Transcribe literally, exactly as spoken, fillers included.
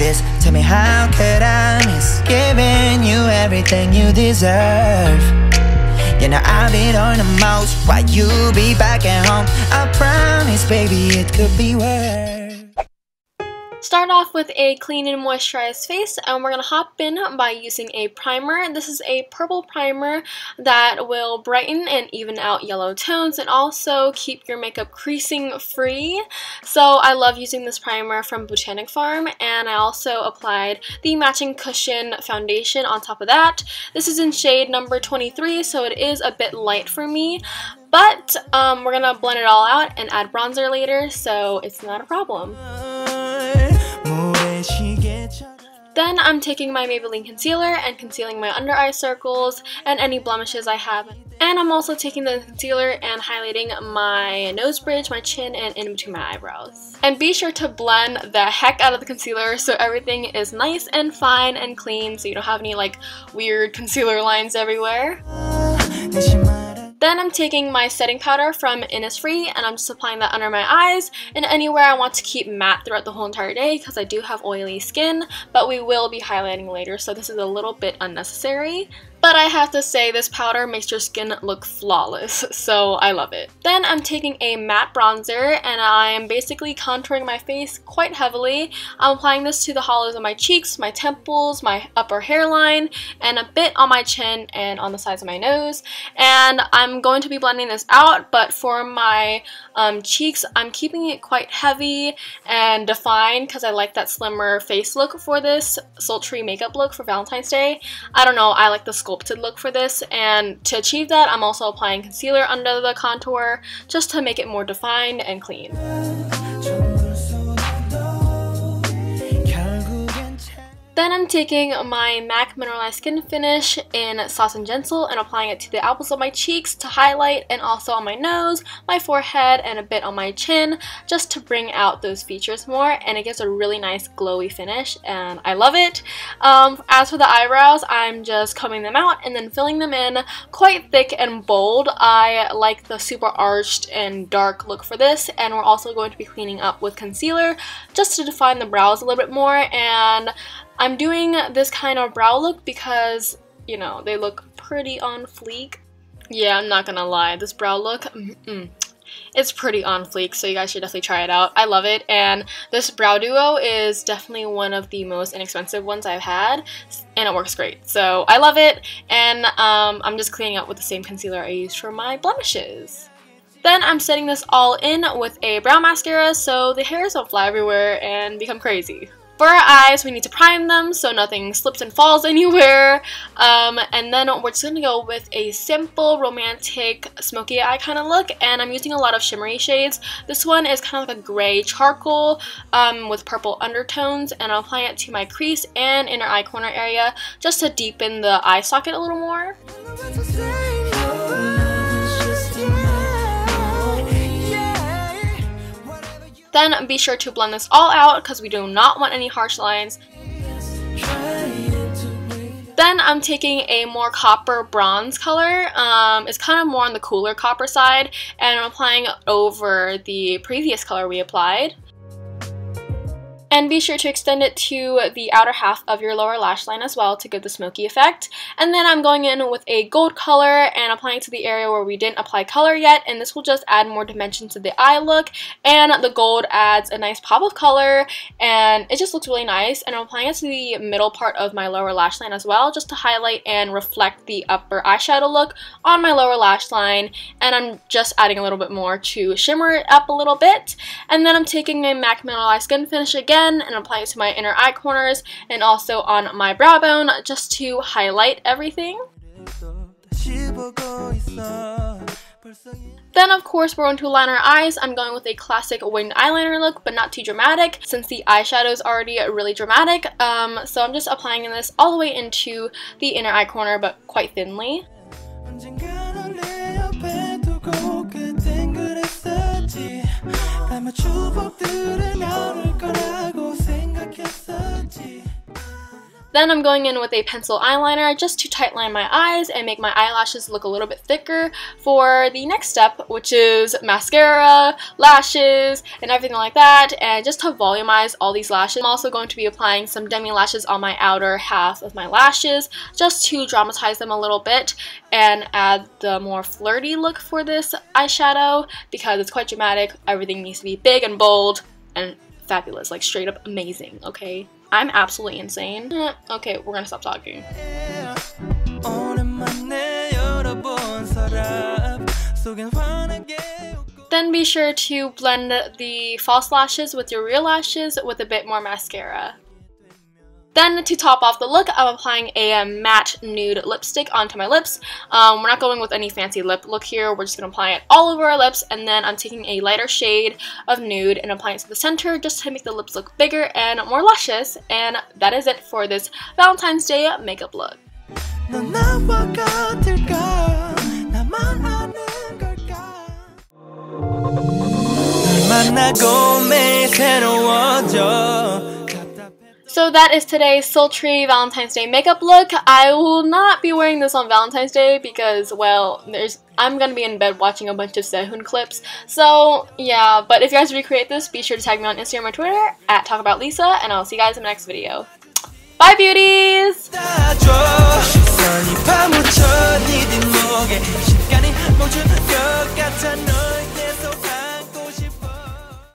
this. Tell me how could I miss giving you everything you deserve? You know I've been on the most while you be back at home. I promise, baby, it could be worse. Start off with a clean and moisturized face, and we're going to hop in by using a primer. This is a purple primer that will brighten and even out yellow tones and also keep your makeup creasing free. So I love using this primer from Botanic Farm, and I also applied the matching cushion foundation on top of that. This is in shade number twenty-three, so it is a bit light for me, but um, we're going to blend it all out and add bronzer later, so it's not a problem. Then I'm taking my Maybelline concealer and concealing my under eye circles and any blemishes I have. And I'm also taking the concealer and highlighting my nose bridge, my chin, and in between my eyebrows. And be sure to blend the heck out of the concealer so everything is nice and fine and clean, so you don't have any like weird concealer lines everywhere. Then I'm taking my setting powder from Innisfree, and I'm just applying that under my eyes and anywhere I want to keep matte throughout the whole entire day, because I do have oily skin, but we will be highlighting later, so this is a little bit unnecessary. But I have to say, this powder makes your skin look flawless, so I love it. Then I'm taking a matte bronzer, and I'm basically contouring my face quite heavily. I'm applying this to the hollows of my cheeks, my temples, my upper hairline, and a bit on my chin and on the sides of my nose. And I'm going to be blending this out, but for my um, cheeks, I'm keeping it quite heavy and defined because I like that slimmer face look for this sultry makeup look for Valentine's Day. I don't know, I like the sculpt sculpted look for this, and to achieve that I'm also applying concealer under the contour just to make it more defined and clean. Then I'm taking my MAC Mineralize Skin Finish in Soft and Gentle and applying it to the apples of my cheeks to highlight, and also on my nose, my forehead, and a bit on my chin, just to bring out those features more, and it gives a really nice glowy finish, and I love it. Um, as for the eyebrows, I'm just combing them out and then filling them in quite thick and bold. I like the super arched and dark look for this, and we're also going to be cleaning up with concealer just to define the brows a little bit more. And I'm doing this kind of brow look because, you know, they look pretty on fleek. Yeah, I'm not gonna lie, this brow look, mm-mm, it's pretty on fleek, so you guys should definitely try it out. I love it, and this brow duo is definitely one of the most inexpensive ones I've had, and it works great, so I love it. And um, I'm just cleaning up with the same concealer I used for my blemishes. Then I'm setting this all in with a brow mascara so the hairs don't fly everywhere and become crazy. For our eyes, we need to prime them so nothing slips and falls anywhere, um, and then we're just going to go with a simple, romantic, smoky eye kind of look, and I'm using a lot of shimmery shades. This one is kind of like a gray charcoal um, with purple undertones, and I'll apply it to my crease and inner eye corner area just to deepen the eye socket a little more. Then be sure to blend this all out because we do not want any harsh lines. Then I'm taking a more copper bronze color. Um, it's kind of more on the cooler copper side, and I'm applying it over the previous color we applied. And be sure to extend it to the outer half of your lower lash line as well to give the smoky effect. And then I'm going in with a gold color and applying it to the area where we didn't apply color yet, and this will just add more dimension to the eye look, and the gold adds a nice pop of color and it just looks really nice. And I'm applying it to the middle part of my lower lash line as well, just to highlight and reflect the upper eyeshadow look on my lower lash line, and I'm just adding a little bit more to shimmer it up a little bit. And then I'm taking my MAC Mineralize Skin Finish again and apply it to my inner eye corners and also on my brow bone just to highlight everything. Then of course we're going to line our eyes. I'm going with a classic winged eyeliner look, but not too dramatic since the eyeshadow is already really dramatic. Um, so I'm just applying this all the way into the inner eye corner, but quite thinly. Then I'm going in with a pencil eyeliner just to tightline my eyes and make my eyelashes look a little bit thicker for the next step, which is mascara, lashes, and everything like that, and just to volumize all these lashes. I'm also going to be applying some demi lashes on my outer half of my lashes just to dramatize them a little bit and add the more flirty look for this eyeshadow because it's quite dramatic. Everything needs to be big and bold and fabulous, like straight up amazing, okay? I'm absolutely insane. Okay, we're gonna stop talking. Then be sure to blend the false lashes with your real lashes with a bit more mascara. Then to top off the look, I'm applying a matte nude lipstick onto my lips. Um, we're not going with any fancy lip look here. We're just going to apply it all over our lips, and then I'm taking a lighter shade of nude and applying it to the center just to make the lips look bigger and more luscious. And that is it for this Valentine's Day makeup look. So that is today's sultry Valentine's Day makeup look. I will not be wearing this on Valentine's Day because, well, there's I'm going to be in bed watching a bunch of Sehun clips. So, yeah, but if you guys recreate this, be sure to tag me on Instagram or Twitter at TalkAboutLisa, and I'll see you guys in the next video. Bye, beauties!